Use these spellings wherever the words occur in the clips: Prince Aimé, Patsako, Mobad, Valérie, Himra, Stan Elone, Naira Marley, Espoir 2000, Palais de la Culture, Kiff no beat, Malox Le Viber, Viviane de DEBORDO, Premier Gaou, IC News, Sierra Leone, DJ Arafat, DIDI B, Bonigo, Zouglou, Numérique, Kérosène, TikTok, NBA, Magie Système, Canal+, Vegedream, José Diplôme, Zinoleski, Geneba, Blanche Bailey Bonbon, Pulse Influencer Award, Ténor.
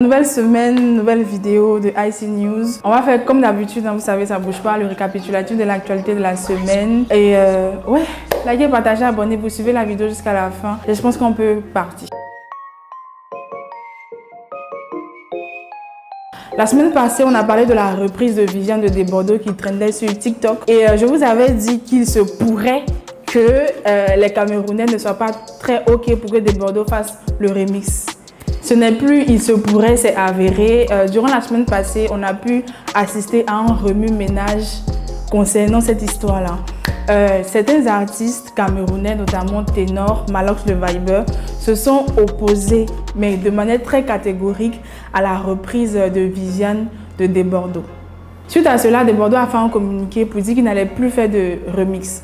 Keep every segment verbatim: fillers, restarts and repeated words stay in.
Nouvelle semaine, nouvelle vidéo de I C News. On va faire comme d'habitude, hein, vous savez, ça bouge pas, le récapitulatif de l'actualité de la semaine. Et euh, ouais, likez, partagez, abonnez-vous, suivez la vidéo jusqu'à la fin. Et je pense qu'on peut partir. La semaine passée, on a parlé de la reprise de Viviane de DEBORDO qui trendait sur TikTok. Et euh, je vous avais dit qu'il se pourrait que euh, les Camerounais ne soient pas très OK pour que DEBORDO fasse le remix. Ce n'est plus il se pourrait, c'est avéré. Euh, durant la semaine passée, on a pu assister à un remue-ménage concernant cette histoire-là. Euh, certains artistes camerounais, notamment Ténor, Malox Le Viber, se sont opposés, mais de manière très catégorique, à la reprise de Viviane de DEBORDO. Suite à cela, DEBORDO a fait un communiqué pour dire qu'il n'allait plus faire de remix.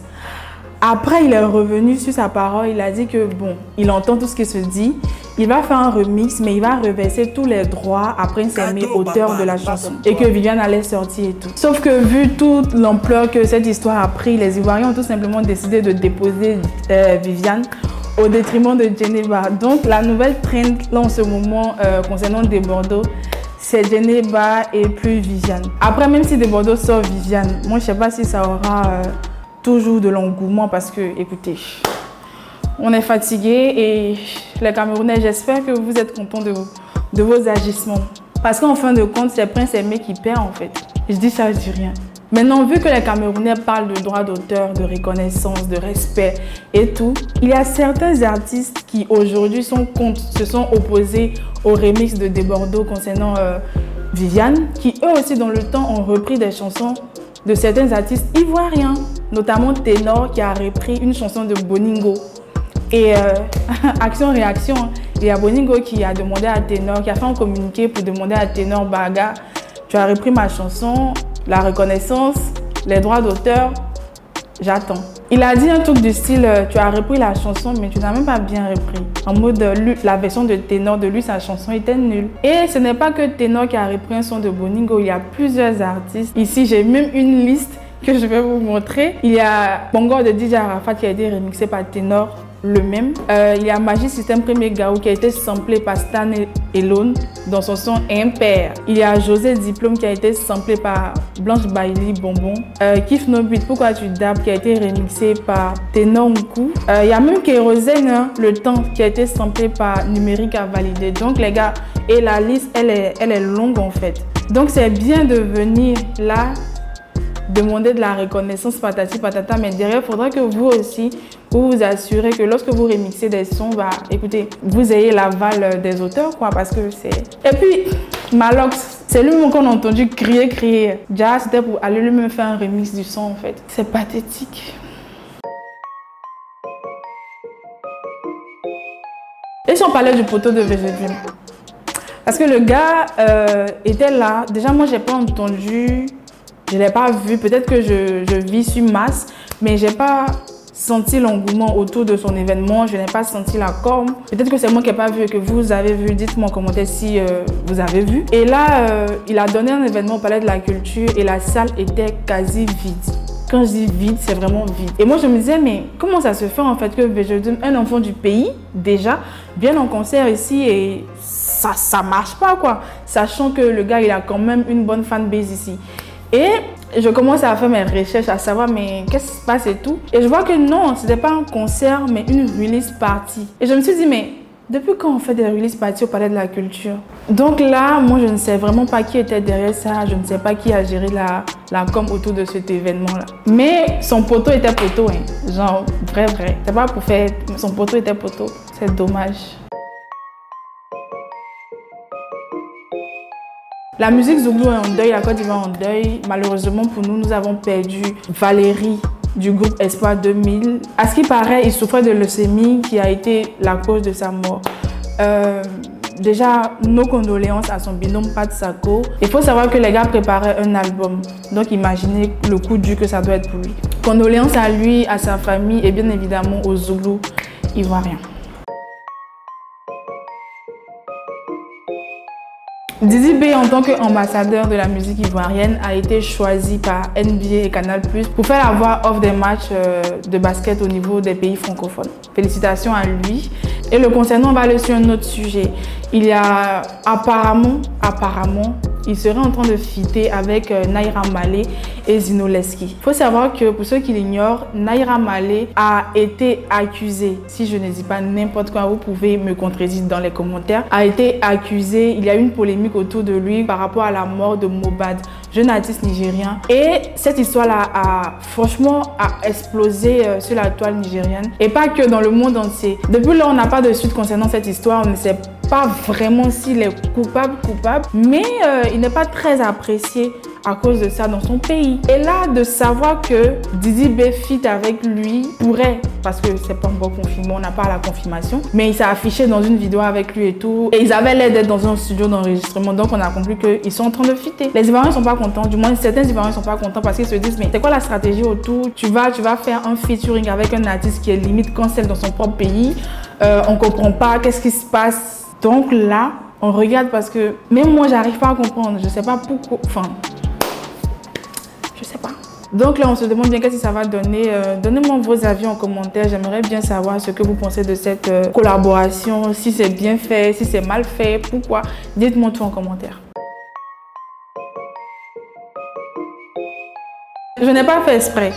Après, il est revenu sur sa parole, il a dit que bon, il entend tout ce qui se dit, il va faire un remix, mais il va reverser tous les droits à Prince Aimé, auteur de la chanson, et que Viviane allait sortir et tout. Sauf que vu toute l'ampleur que cette histoire a pris, les Ivoiriens ont tout simplement décidé de déposer euh, Viviane au détriment de Geneba. Donc la nouvelle trend là en ce moment euh, concernant DEBORDO, c'est Geneba et plus Viviane. Après, même si DEBORDO sort Viviane, moi je sais pas si ça aura... Euh, toujours de l'engouement parce que, écoutez, on est fatigué et les Camerounais, j'espère que vous êtes contents de, de vos agissements. Parce qu'en fin de compte, c'est Prince Aimé qui perd en fait. Je dis ça, je dis rien. Maintenant, vu que les Camerounais parlent de droit d'auteur, de reconnaissance, de respect et tout, il y a certains artistes qui aujourd'hui sont contre, se sont opposés au remix de DEBORDO concernant euh, Viviane, qui eux aussi dans le temps ont repris des chansons de certains artistes ivoiriens, notamment Ténor qui a repris une chanson de Bonigo. Et euh, action-réaction, il y a Bonigo qui a demandé à Ténor, qui a fait un communiqué pour demander à Ténor, bah gars, tu as repris ma chanson, la reconnaissance, les droits d'auteur, j'attends. Il a dit un truc du style, tu as repris la chanson mais tu n'as même pas bien repris. En mode, la version de Ténor de lui, sa chanson était nulle. Et ce n'est pas que Ténor qui a repris un son de Bonigo, il y a plusieurs artistes. Ici, j'ai même une liste que je vais vous montrer. Il y a Bonigo de D J Arafat qui a été remixé par Ténor, le même. Euh, il y a Magie Système Premier Gaou qui a été samplé par Stan Elone dans son son Impair. Il y a José Diplôme qui a été samplé par Blanche Bailey Bonbon. Euh, Kiff no beat, pourquoi tu dabs qui a été remixé par Ténor Nkou. Euh, il y a même Kérosène, hein, le temps qui a été samplé par Numérique à valider. Donc les gars, et la liste, elle est, elle est longue en fait. Donc c'est bien de venir là demander de la reconnaissance patati patata, mais derrière, il faudra que vous aussi vous vous assurez que lorsque vous remixez des sons, bah, écoutez, vous ayez l'aval des auteurs, quoi, parce que c'est... Et puis, Malox, c'est lui-même qu'on a entendu crier, crier. Déjà, c'était pour aller lui-même faire un remix du son, en fait. C'est pathétique. Et si on parlait du poteau de Vegedream, parce que le gars euh, était là. Déjà, moi, j'ai pas entendu... Je ne l'ai pas vu, peut-être que je, je vis sur masse, mais je n'ai pas senti l'engouement autour de son événement, je n'ai pas senti la com. Peut-être que c'est moi qui n'ai pas vu et que vous avez vu, dites-moi en commentaire si euh, vous avez vu. Et là, euh, il a donné un événement au Palais de la Culture et la salle était quasi vide. Quand je dis vide, c'est vraiment vide. Et moi, je me disais, mais comment ça se fait en fait que Vegedream, un enfant du pays, déjà, vienne en concert ici et ça ne marche pas, quoi. Sachant que le gars, il a quand même une bonne fanbase ici. Et je commence à faire mes recherches, à savoir mais qu'est-ce qui se passe et tout. Et je vois que non, c'était pas un concert, mais une release party. Et je me suis dit, mais depuis quand on fait des release parties au Palais de la Culture? Donc là, moi je ne sais vraiment pas qui était derrière ça, je ne sais pas qui a géré la, la com autour de cet événement-là. Mais son poteau était poteau, hein. Genre vrai, vrai. C'est pas pour faire, son poteau était poteau. C'est dommage. La musique Zouglou est en deuil, la Côte d'Ivoire en deuil. Malheureusement pour nous, nous avons perdu Valérie du groupe Espoir deux mille. À ce qui paraît, il souffrait de leucémie qui a été la cause de sa mort. Euh, déjà, nos condoléances à son binôme Patsako. Il faut savoir que les gars préparaient un album. Donc imaginez le coup dur que ça doit être pour lui. Condoléances à lui, à sa famille et bien évidemment aux Zouglous ivoiriens. Didi B, en tant qu'ambassadeur de la musique ivoirienne, a été choisi par N B A et Canal plus pour faire la voix off des matchs de basket au niveau des pays francophones. Félicitations à lui. Et le concernant, on va aller sur un autre sujet. Il y a apparemment, apparemment, il serait en train de feater avec Naira Marley et Zinoleski. Il faut savoir que, pour ceux qui l'ignorent, Naira Marley a été accusée, si je ne dis pas n'importe quoi, vous pouvez me contredire dans les commentaires, a été accusée, il y a eu une polémique autour de lui par rapport à la mort de Mobad, jeune artiste nigérien. Et cette histoire-là a franchement a explosé sur la toile nigérienne, et pas que, dans le monde entier. Depuis là, on n'a pas de suite concernant cette histoire, on ne sait pas pas vraiment s'il est coupable, coupable, mais euh, il n'est pas très apprécié à cause de ça dans son pays. Et là, de savoir que Didi B fit avec lui pourrait, parce que c'est pas encore confirmé, on n'a pas la confirmation, mais il s'est affiché dans une vidéo avec lui et tout, et ils avaient l'air d'être dans un studio d'enregistrement, donc on a compris qu'ils sont en train de fitter. Les Ivoiriens sont pas contents, du moins certains Ivoiriens sont pas contents, parce qu'ils se disent mais c'est quoi la stratégie autour, tu vas, tu vas faire un featuring avec un artiste qui est limite cancel dans son propre pays, euh, on comprend pas, qu'est-ce qui se passe? Donc là, on regarde parce que même moi, j'arrive pas à comprendre. Je sais pas pourquoi. Enfin, je sais pas. Donc là, on se demande bien qu'est-ce que ça va donner. Euh, Donnez-moi vos avis en commentaire. J'aimerais bien savoir ce que vous pensez de cette euh, collaboration. Si c'est bien fait, si c'est mal fait, pourquoi. Dites-moi tout en commentaire. Je n'ai pas fait exprès.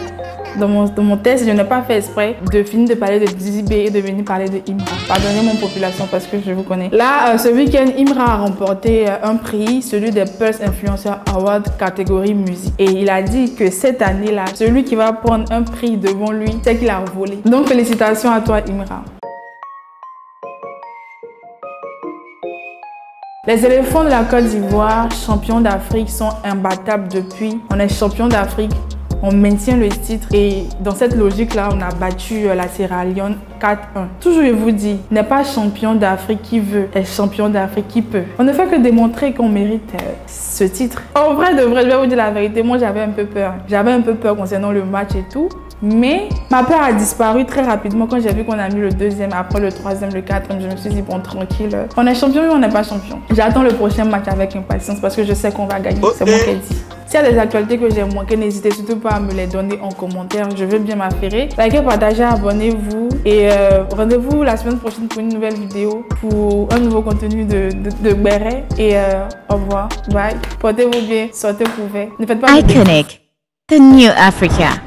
Dans mon, dans mon test, je n'ai pas fait exprès de finir de parler de Didi B et de venir parler de Himra. Pardonnez mon population parce que je vous connais. Là, euh, ce week-end, Himra a remporté euh, un prix, celui des Pulse Influencer Award catégorie musique. Et il a dit que cette année-là, celui qui va prendre un prix devant lui, c'est qu'il a volé. Donc, félicitations à toi, Himra. Les éléphants de la Côte d'Ivoire, champions d'Afrique, sont imbattables depuis. On est champions d'Afrique. On maintient le titre et dans cette logique-là, on a battu la Sierra Leone quatre un. Toujours, je vous dis, n'est pas champion d'Afrique qui veut, est champion d'Afrique qui peut. On ne fait que démontrer qu'on mérite euh, ce titre. En vrai, de vrai, je vais vous dire la vérité, moi j'avais un peu peur. J'avais un peu peur concernant le match et tout, mais ma peur a disparu très rapidement quand j'ai vu qu'on a mis le deuxième, après le troisième, le quatrième. Je me suis dit, bon, tranquille, on est champion ou on n'est pas champion. J'attends le prochain match avec impatience parce que je sais qu'on va gagner, okay. C'est bon qu'elle dit. S'il y a des actualités que j'ai manquées, n'hésitez surtout pas à me les donner en commentaire. Je veux bien m'affairer. Likez, partagez, abonnez-vous. Et euh, rendez-vous la semaine prochaine pour une nouvelle vidéo, pour un nouveau contenu de, de, de Béret. Et euh, au revoir. Bye. Portez-vous bien. Sortez-vous. Ne faites pas. Iconic. The New Africa.